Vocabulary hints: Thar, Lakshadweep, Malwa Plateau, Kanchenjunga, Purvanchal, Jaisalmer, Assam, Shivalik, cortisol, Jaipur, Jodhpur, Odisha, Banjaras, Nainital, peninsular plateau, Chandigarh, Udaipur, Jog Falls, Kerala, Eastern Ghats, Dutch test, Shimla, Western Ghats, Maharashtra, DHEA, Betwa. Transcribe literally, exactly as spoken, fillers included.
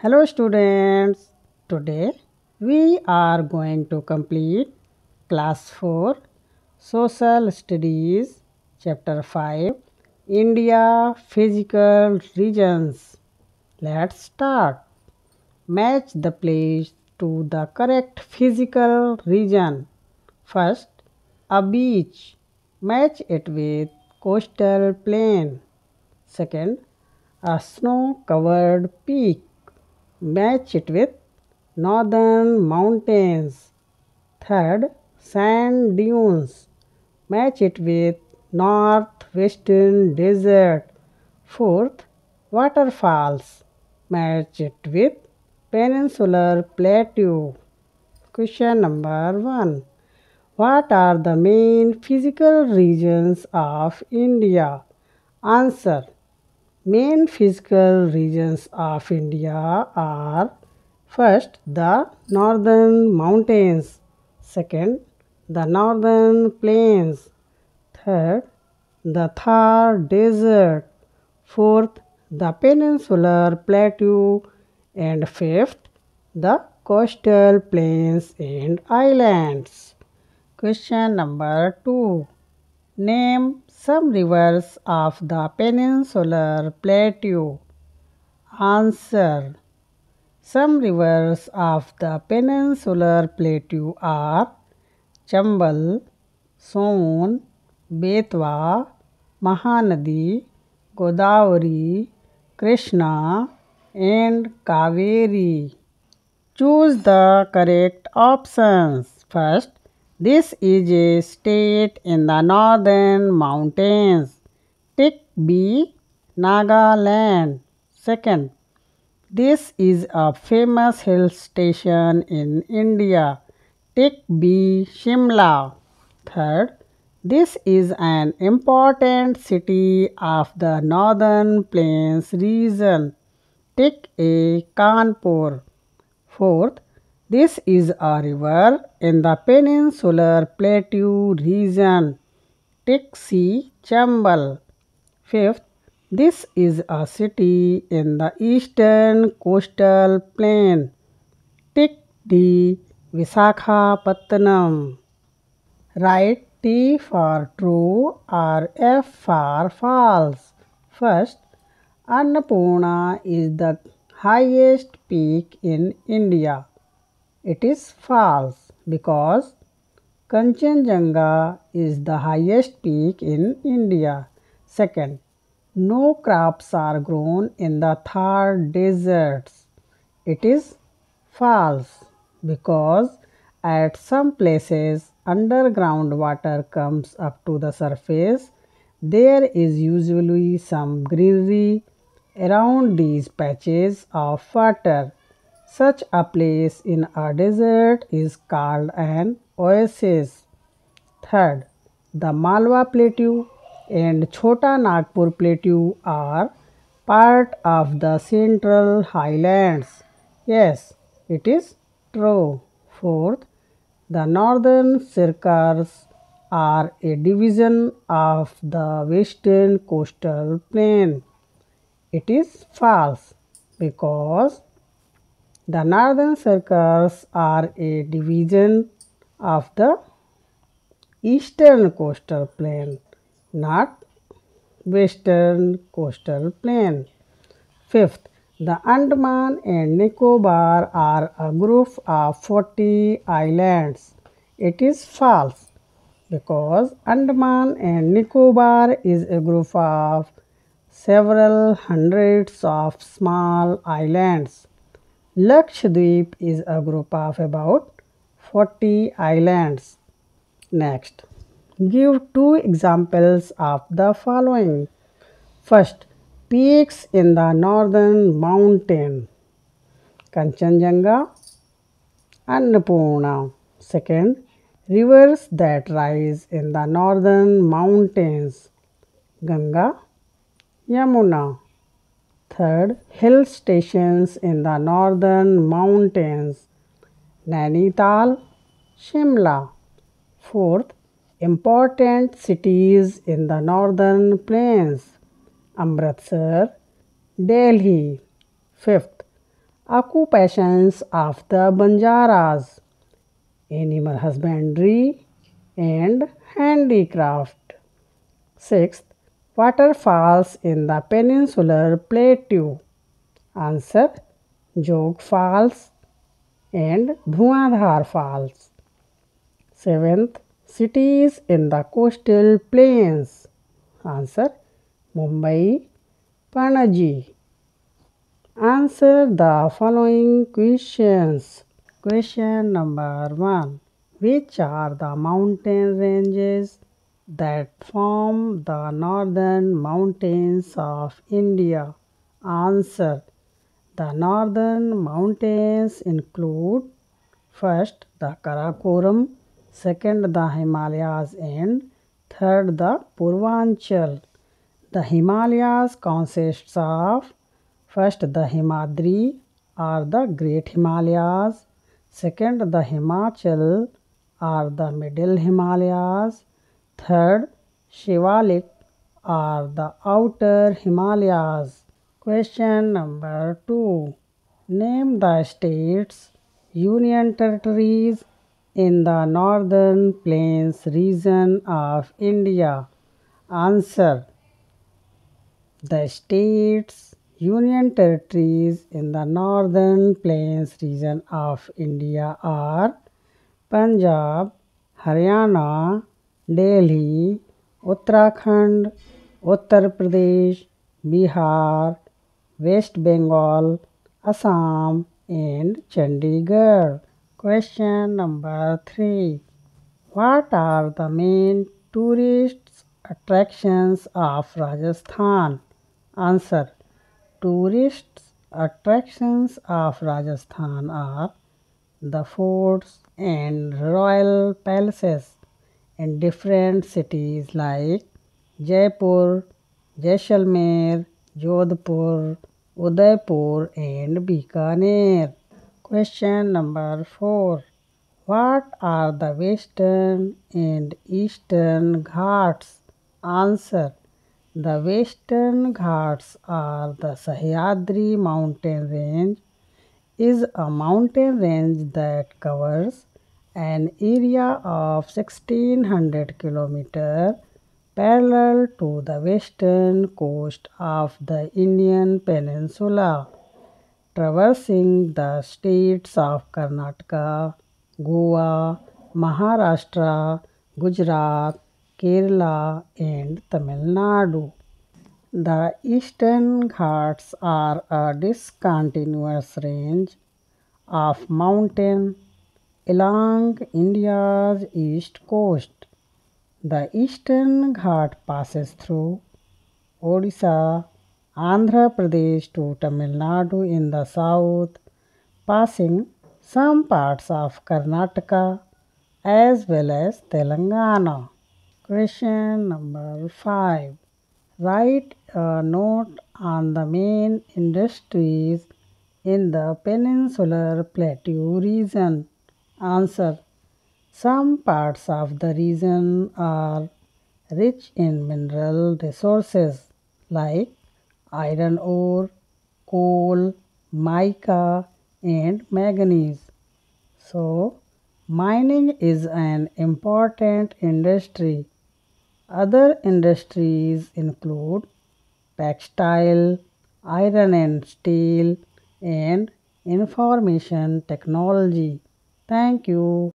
Hello students, today we are going to complete class four social studies chapter five India physical regions. Let's start. Match the place to the correct physical region. First, a beach. Match it with coastal plain. Second, a snow covered peak. Match it with northern mountains. Third, sand dunes. Match it with northwestern desert. Fourth, waterfalls. Match it with peninsular plateau. Question number one. What are the main physical regions of India? Answer. Main physical regions of India are first the northern mountains, second the northern plains, third the Thar desert, fourth the peninsular plateau, and fifth the coastal plains and islands. Question number two. Name some rivers of the peninsular plateau. Answer. Some rivers of the peninsular plateau are Chambal, Son, Betwa, Mahanadi, Godavari, Krishna, and Kaveri. Choose the correct options. First, this is a state in the northern mountains. Tick B, Nagaland. Second, this is a famous hill station in India. Tick B, Shimla. Third, this is an important city of the northern plains region. Tick A, Kanpur. Fourth, this is a river in the peninsular plateau region. Tick C, Chambal. Fifth, this is a city in the eastern coastal plain. Tick D, Visakhapatnam. Write T for true or F for false. First, Annapurna is the highest peak in India. It is false because Kanchenjunga is the highest peak in India. Second, no crops are grown in the Thar deserts. It is false because at some places underground water comes up to the surface. There is usually some greenery around these patches of water. Such a place in a desert is called an oasis. Third, the Malwa Plateau and Chhota Nagpur Plateau are part of the Central Highlands. Yes, it is true. Fourth, the northern circles are a division of the western coastal plain. It is false because the northern circles are a division of the eastern coastal plain, not western coastal plain. Fifth, the Andaman and Nicobar are a group of forty islands. It is false because Andaman and Nicobar is a group of several hundreds of small islands. Lakshadweep is a group of about forty islands. Next, give two examples of the following. First, peaks in the northern mountain. Kanchenjunga, Annapurna. Second, rivers that rise in the northern mountains. Ganga, Yamuna. Third, hill stations in the northern mountains. Nainital, Shimla. Fourth, important cities in the northern plains. Amritsar, Delhi. Fifth, occupations of the Banjaras: animal husbandry and handicraft. Sixth, waterfalls in the peninsular plateau. Answer, Jog Falls and Dhuandhar Falls. Seventh, cities in the coastal plains. Answer, Mumbai, Panaji. Answer the following questions. Question number one. Which are the mountain ranges that form the northern mountains of India? Answer. The northern mountains include first the Karakoram, second the Himalayas, and third the Purvanchal. The Himalayas consists of first the Himadri or the Great Himalayas, second the Himachal or the Middle Himalayas, third Shivalik or the Outer Himalayas. Question number two. Name the states, union territories in the northern plains region of India. Answer. The states, union territories in the northern plains region of India are Punjab, Haryana, Delhi, Uttarakhand, Uttar Pradesh, Bihar, West Bengal, Assam, and Chandigarh. Question number three. What are the main tourist attractions of Rajasthan? Answer. Tourist attractions of Rajasthan are the forts and royal palaces in different cities like Jaipur, Jaisalmer, Jodhpur, Udaipur, and Bikaner. Question number four. What are the western and eastern ghats? Answer. The western ghats are the Sahyadri mountain range, is a mountain range that covers an area of sixteen hundred kilometers parallel to the western coast of the Indian Peninsula, traversing the states of Karnataka, Goa, Maharashtra, Gujarat, Kerala, and Tamil Nadu. The Eastern Ghats are a discontinuous range of mountains along India's east coast. The Eastern Ghat passes through Odisha, Andhra Pradesh to Tamil Nadu in the south, passing some parts of Karnataka as well as Telangana. Question number five. Write a note on the main industries in the peninsular plateau region. Answer. Some parts of the region are rich in mineral resources like iron ore, coal, mica, and manganese. So, mining is an important industry. Other industries include textile, iron and steel, and information technology. Thank you.